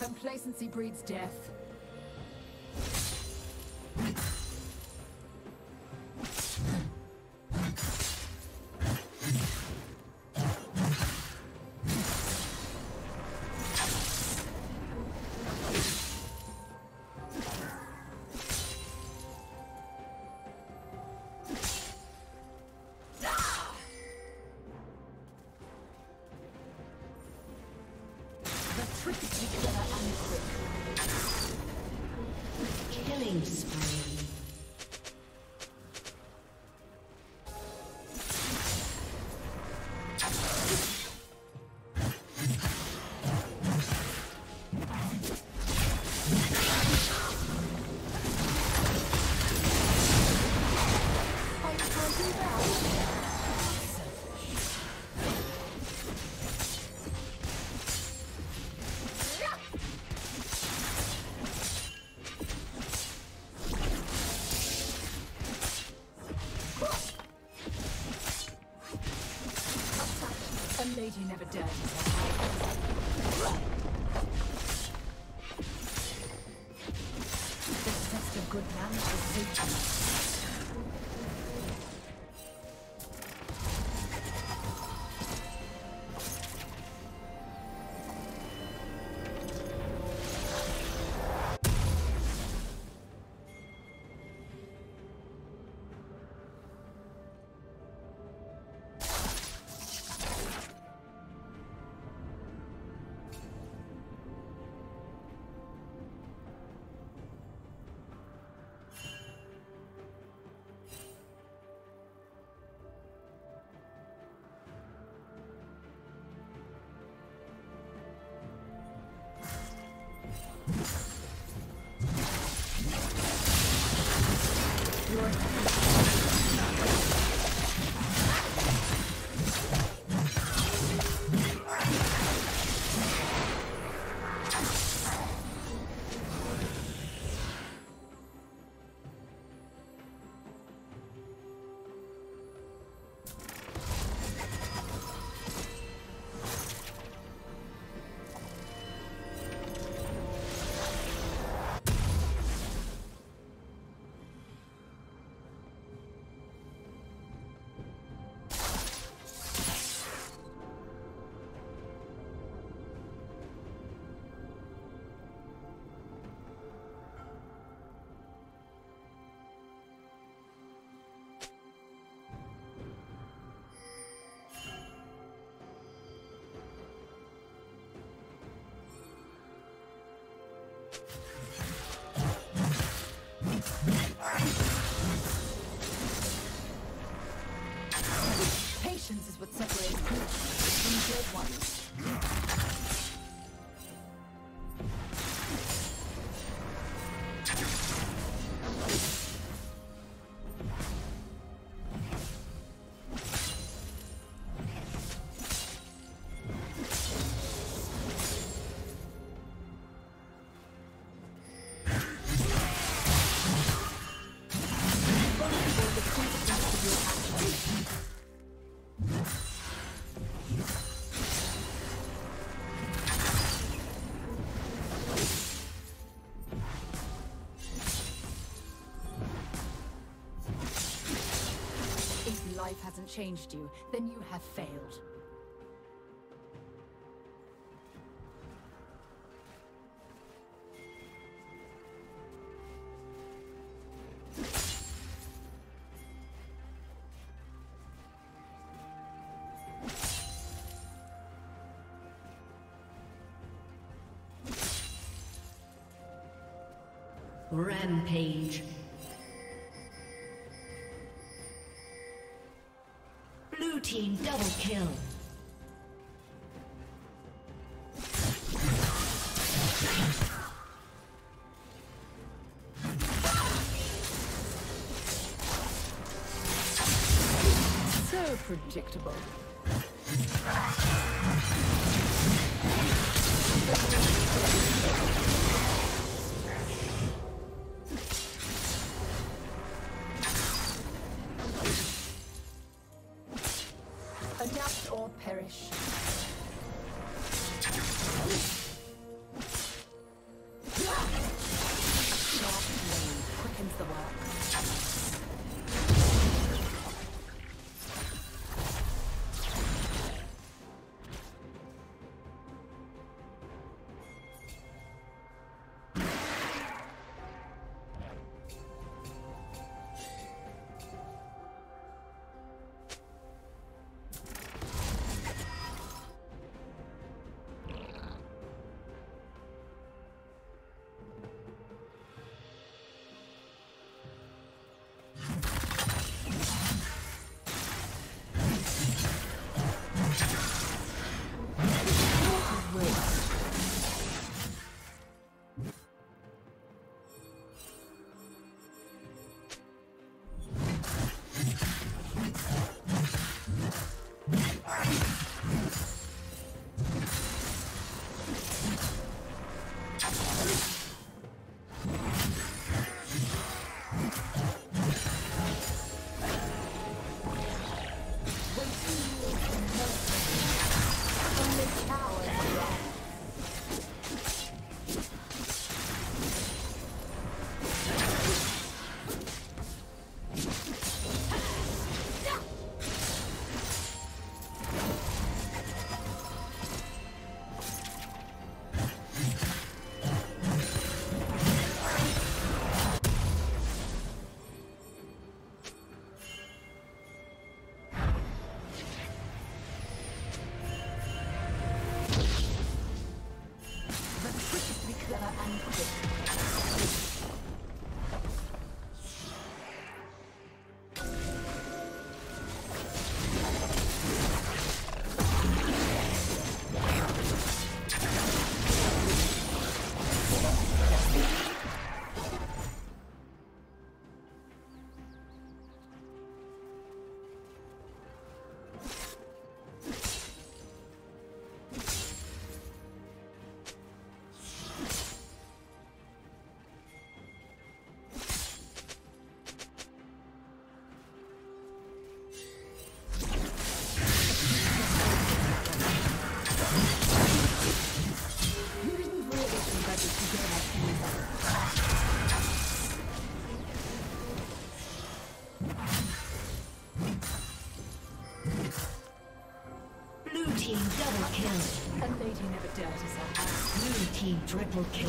Complacency breeds death. Killing spree. Lady never does. The test of good manners is Distance is what separates good from good ones. If life hasn't changed you, then you have failed. Rampage. Team double kill. So predictable. Adapt or perish. Sharp pain quickens the work. Team triple kill.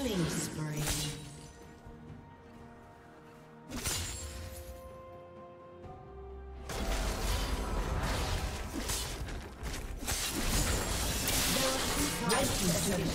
Killing spree. Red team's turret has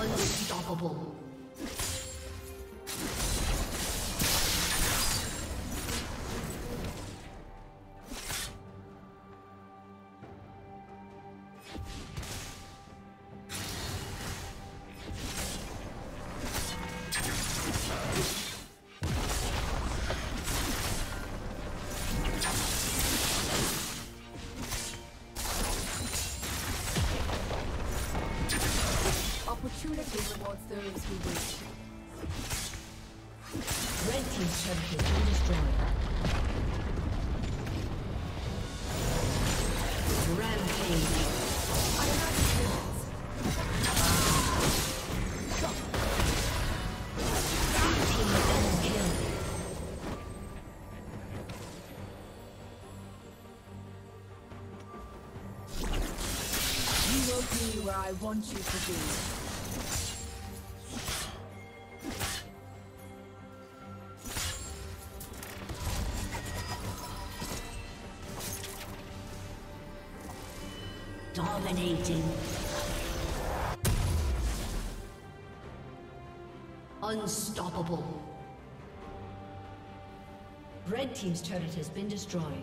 Unstoppable. Be where I want you to be. Dominating. Unstoppable. Red team's turret has been destroyed.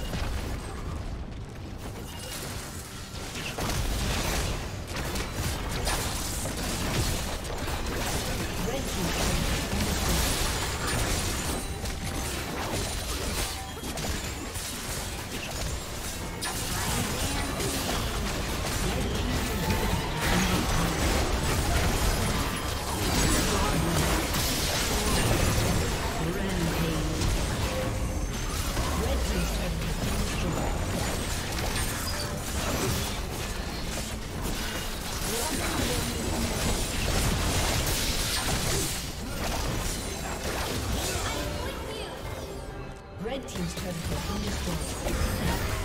Red team's turret has been destroyed.